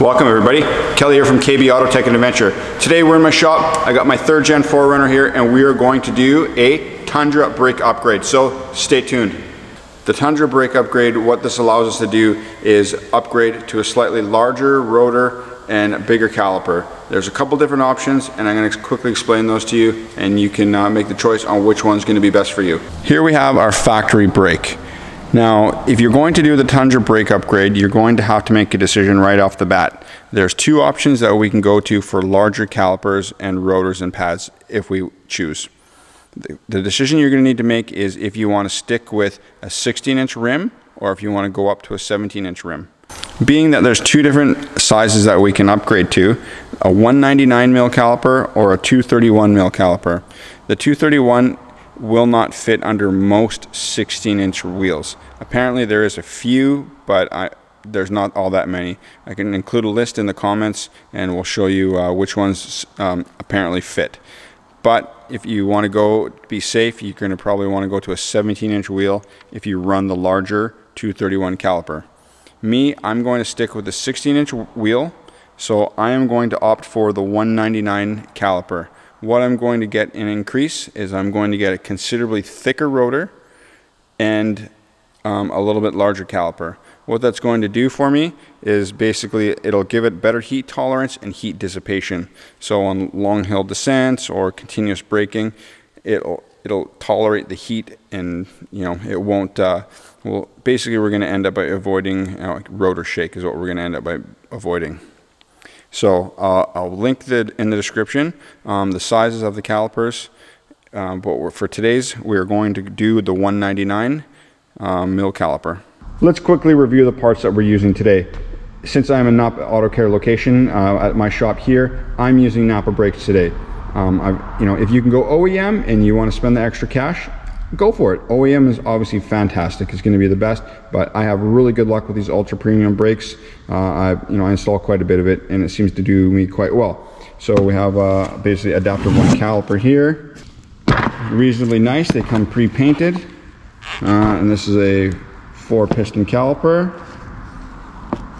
Welcome everybody, Kelly here from KB Auto Tech and Adventure. Today we're in my shop, I got my 3rd Gen 4Runner here and we are going to do a Tundra brake upgrade, so stay tuned. The Tundra brake upgrade, what this allows us to do is upgrade to a slightly larger rotor and a bigger caliper. There's a couple different options and I'm going to quickly explain those to you and you can make the choice on which one's going to be best for you. Here we have our factory brake. Now, if you're going to do the Tundra brake upgrade, you're going to have to make a decision right off the bat. There's two options that we can go to for larger calipers and rotors and pads if we choose. The decision you're going to need to make is if you want to stick with a 16-inch rim or if you want to go up to a 17-inch rim. Being that there's two different sizes that we can upgrade to, a 199 mil caliper or a 231 mil caliper. The 231 will not fit under most 16-inch wheels. Apparently there is a few, but there's not all that many. I can include a list in the comments and we'll show you which ones apparently fit. But if you want to go be safe, you're going to probably want to go to a 17-inch wheel if you run the larger 231 caliper. Me, I'm going to stick with the 16-inch wheel, so I am going to opt for the 199 caliper. What I'm going to get in increase is I'm going to get a considerably thicker rotor and a little bit larger caliper. What that's going to do for me is basically it'll give it better heat tolerance and heat dissipation. So on long hill descents or continuous braking, it'll tolerate the heat and it won't, well basically we're going to end up by avoiding, rotor shake is what we're going to end up by avoiding. So I'll link it in the description, the sizes of the calipers, but for today's we're going to do the 199 mil caliper. Let's quickly review the parts that we're using today. Since I'm in Napa Auto Care location at my shop here, I'm using Napa brakes today. If you can go OEM and you want to spend the extra cash, go for it. OEM is obviously fantastic. It's going to be the best, but I have really good luck with these ultra premium brakes. I install quite a bit of it and it seems to do me quite well. So we have basically adaptive one caliper here. Reasonably nice. They come pre-painted. And this is a 4-piston caliper.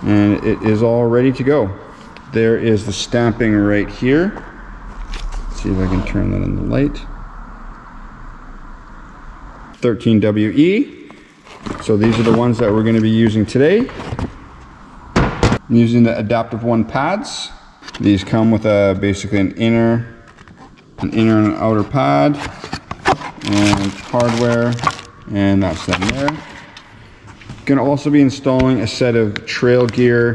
And it is all ready to go. There is the stamping right here. Let's see if I can turn that in the light. 13WE. So these are the ones that we're going to be using today. I'm using the adaptive one pads. These come with a basically an inner and an outer pad and hardware, and that's that in there. Gonna also be installing a set of trail gear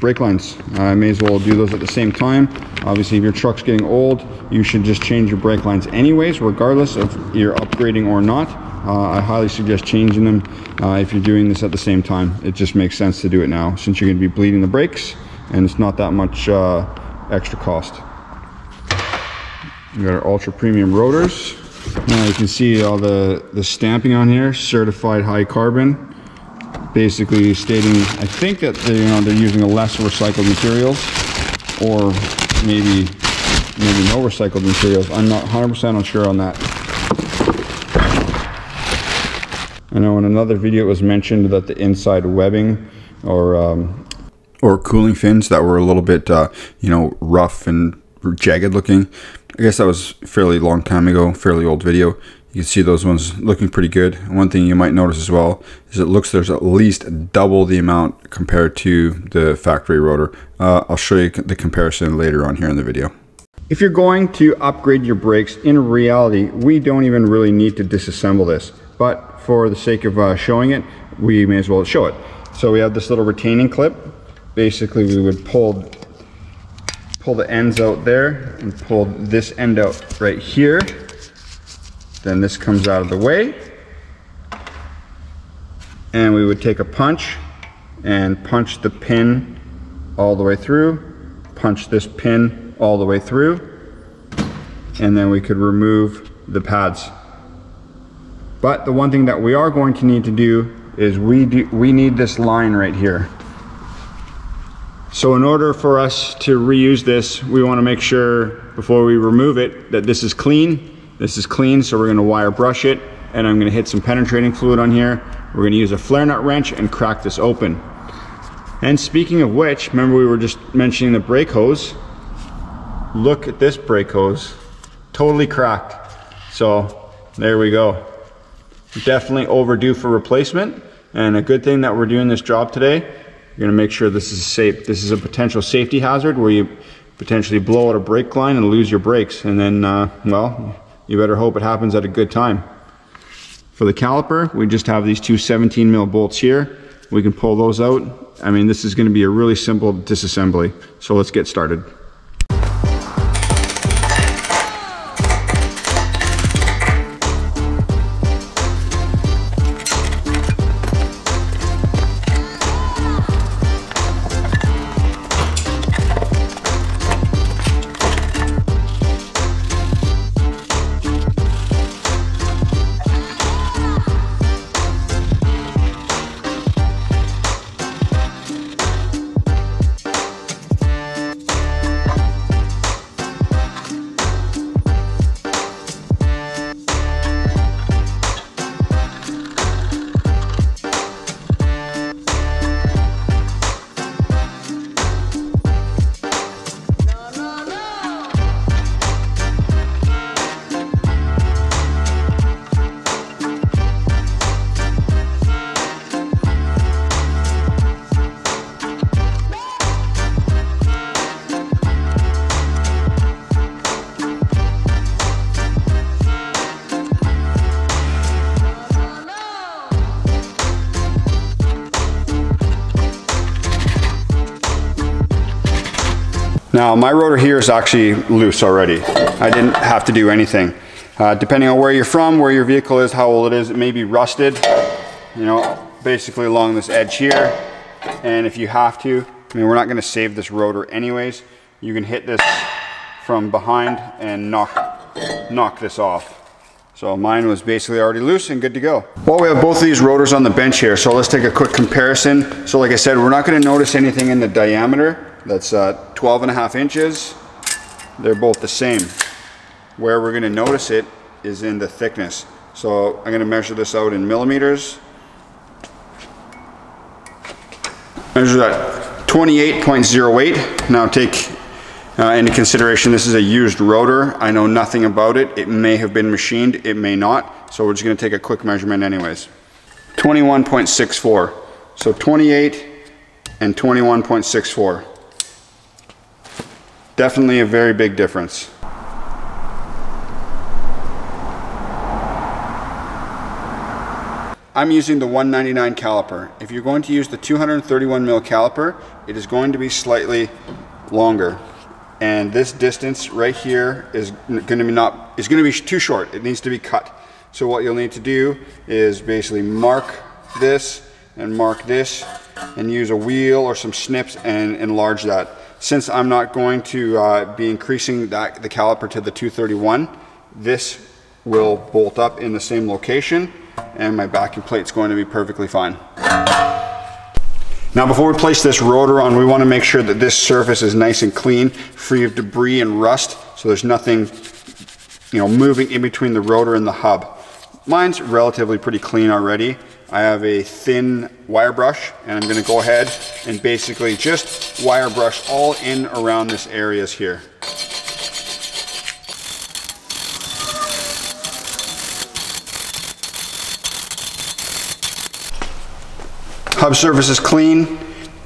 brake lines. I may as well do those at the same time. Obviously, if your truck's getting old, you should just change your brake lines anyways, regardless of you're upgrading or not. I highly suggest changing them if you're doing this at the same time. It just makes sense to do it now since you're going to be bleeding the brakes and it's not that much extra cost. We've got our ultra premium rotors. Now you can see all the stamping on here, certified high carbon. Basically stating, I think that they're using a less recycled materials, or maybe no recycled materials. I'm not 100% unsure on that. I know in another video it was mentioned that the inside webbing or cooling fins that were a little bit rough and jagged looking. I guess that was a fairly long time ago, fairly old video. You can see those ones looking pretty good. One thing you might notice as well is it looks there's at least double the amount compared to the factory rotor. I'll show you the comparison later on here in the video. If you're going to upgrade your brakes, in reality, we don't even really need to disassemble this. But for the sake of showing it, we may as well show it. So we have this little retaining clip. Basically, we would pull the ends out there and pull this end out right here. Then this comes out of the way and we would take a punch and punch the pin all the way through, punch this pin all the way through, and then we could remove the pads. But the one thing that we are going to need to do is we need this line right here. So in order for us to reuse this, we want to make sure before we remove it that this is clean. This is clean, so we're gonna wire brush it, and I'm gonna hit some penetrating fluid on here. We're gonna use a flare nut wrench and crack this open. And speaking of which, remember we were just mentioning the brake hose. Look at this brake hose, totally cracked. So there we go. Definitely overdue for replacement, and a good thing that we're doing this job today. You're gonna make sure this is safe. This is a potential safety hazard where you potentially blow out a brake line and lose your brakes, and then well, you better hope it happens at a good time. For the caliper, we just have these two 17 mil bolts here. We can pull those out. I mean, this is gonna be a really simple disassembly. So let's get started. Now my rotor here is actually loose already. I didn't have to do anything. Depending on where you're from, where your vehicle is, how old it is, it may be rusted, you know, basically along this edge here. And if you have to, I mean, we're not gonna save this rotor anyways. You can hit this from behind and knock this off. So mine was basically already loose and good to go. Well, we have both of these rotors on the bench here, so let's take a quick comparison. So like I said, we're not gonna notice anything in the diameter. That's 12.5 inches. They're both the same. Where we're gonna notice it is in the thickness. So I'm gonna measure this out in millimeters. Measure that 28.08. Now take into consideration, this is a used rotor. I know nothing about it. It may have been machined, it may not. So we're just gonna take a quick measurement anyways. 21.64. So 28 and 21.64. Definitely a very big difference. I'm using the 199 caliper. If you're going to use the 231 mil caliper, it is going to be slightly longer. And this distance right here is going to be too short. It needs to be cut. So what you'll need to do is basically mark this and use a wheel or some snips and enlarge that. Since I'm not going to be increasing the caliper to the 231, this will bolt up in the same location and my backing plate's going to be perfectly fine. Now before we place this rotor on, we want to make sure that this surface is nice and clean, free of debris and rust, so there's nothing, you know, moving in between the rotor and the hub. Mine's relatively pretty clean already. I have a thin wire brush and I'm going to go ahead and basically just wire brush all in around this areas here. Hub surface is clean.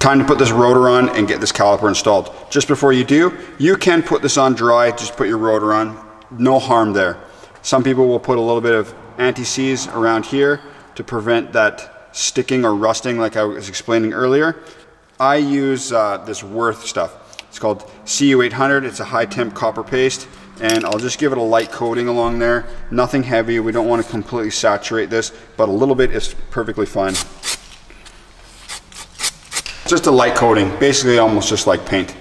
Time to put this rotor on and get this caliper installed. Just before you do, you can put this on dry, just put your rotor on. No harm there. Some people will put a little bit of anti-seize around here to prevent that sticking or rusting like I was explaining earlier. I use this Worth stuff. It's called CU800. It's a high temp copper paste, and I'll just give it a light coating along there. Nothing heavy. We don't want to completely saturate this, but a little bit is perfectly fine. Just a light coating, basically almost just like paint.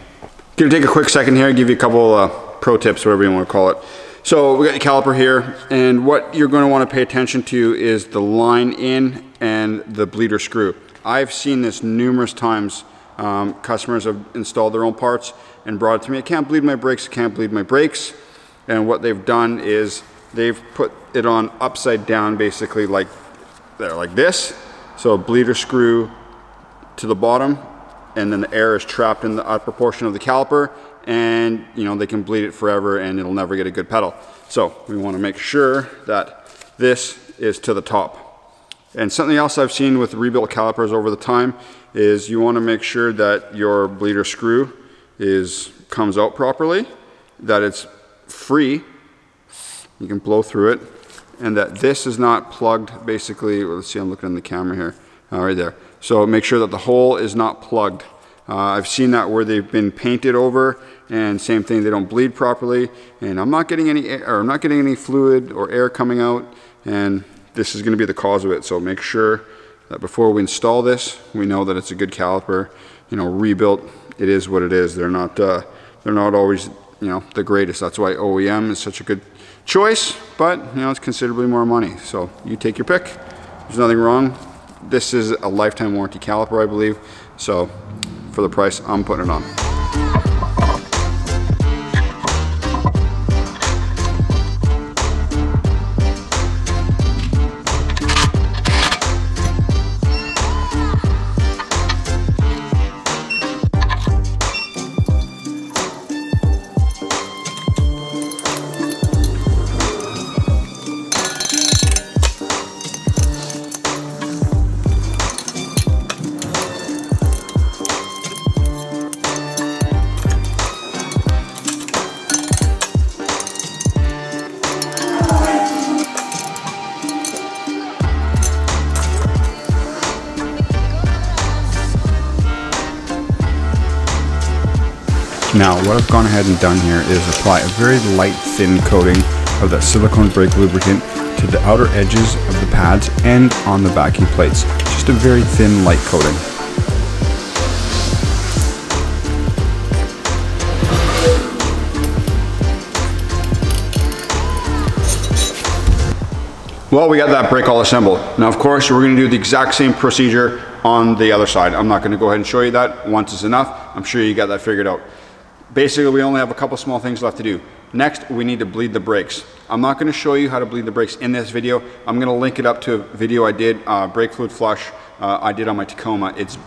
Gonna take a quick second here and give you a couple pro tips, whatever you want to call it. So we got the caliper here, and what you're going to want to pay attention to is the line in and the bleeder screw. I've seen this numerous times. Customers have installed their own parts and brought it to me. I can't bleed my brakes, I can't bleed my brakes. And what they've done is they've put it on upside down, basically like this. So a bleeder screw to the bottom and then the air is trapped in the upper portion of the caliper, and you know, they can bleed it forever and it'll never get a good pedal. So we want to make sure that this is to the top. And something else I've seen with rebuilt calipers over the time is you want to make sure that your bleeder screw comes out properly, that it's free, you can blow through it, and that this is not plugged basically. Let's see, I'm looking in the camera here, right there. So make sure that the hole is not plugged. I've seen that where they've been painted over, and same thing, they don't bleed properly, and I'm not getting any air, or I'm not getting any fluid or air coming out, and this is going to be the cause of it. So make sure that before we install this, we know that it's a good caliper. You know, rebuilt, it is what it is. They're not always, you know, the greatest. That's why OEM is such a good choice, but you know, it's considerably more money. So you take your pick. There's nothing wrong. This is a lifetime warranty caliper, I believe. So for the price, I'm putting it on. Now, what I've gone ahead and done here is apply a very light, thin coating of that silicone brake lubricant to the outer edges of the pads and on the backing plates. Just a very thin, light coating. Well, we got that brake all assembled. Now, of course, we're going to do the exact same procedure on the other side. I'm not going to go ahead and show you that. Once is enough. I'm sure you got that figured out. Basically, we only have a couple small things left to do. Next, we need to bleed the brakes. I'm not going to show you how to bleed the brakes in this video. I'm going to link it up to a video I did, brake fluid flush, I did on my Tacoma. It's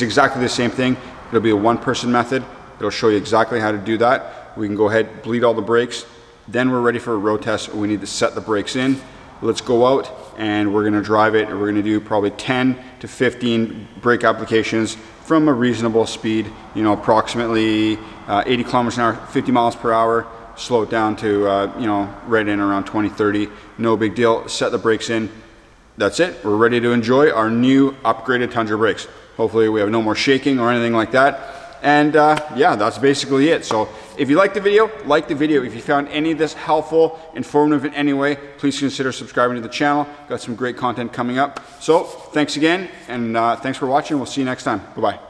exactly the same thing. It'll be a one-person method. It'll show you exactly how to do that. We can go ahead, bleed all the brakes. Then we're ready for a road test. We need to set the brakes in. Let's go out and we're going to drive it, and we're going to do probably 10 to 15 brake applications from a reasonable speed, you know, approximately 80 kilometers an hour, 50 miles per hour, slow it down to, you know, right in around 20, 30, no big deal, set the brakes in. That's it. We're ready to enjoy our new upgraded Tundra brakes. Hopefully we have no more shaking or anything like that. And yeah, that's basically it. So if you liked the video, like the video. If you found any of this helpful, informative in any way, please consider subscribing to the channel. Got some great content coming up. So thanks again, and thanks for watching. We'll see you next time. Bye-bye.